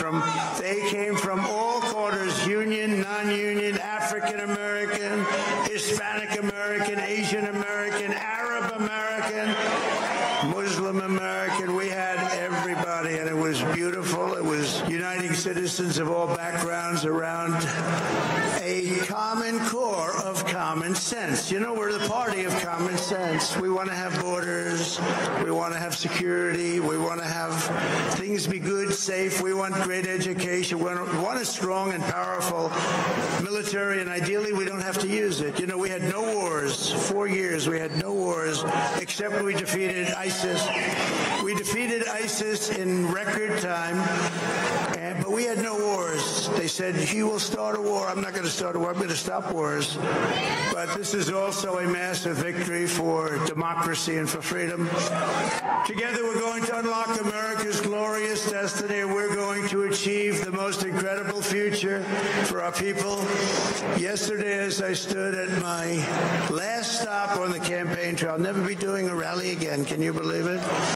from. They came from all quarters, union, non-union, African American, Hispanic American, Asian American, Arab American, Muslim American. We had everybody, and it was beautiful. It was uniting citizens of all backgrounds around a common core of common sense. You know, we're the party of common sense. We want to have borders. We want to have security. We want to have things be good, safe. We want great education. We want a strong and powerful military, and ideally we don't have to use it. You know, we had no wars. 4 years we had no wars, except we defeated ISIS. We defeated ISIS in record time, but we had no wars. They said, he will start a war. I'm not going to start a war. I'm going to stop wars. But this is also a massive victory for democracy and for freedom. Together we're going to unlock America's glorious destiny. We're going to achieve the most incredible future for our people. Yesterday, as I stood at my last stop on the campaign trail, I'll never be doing a rally again. Can you believe it?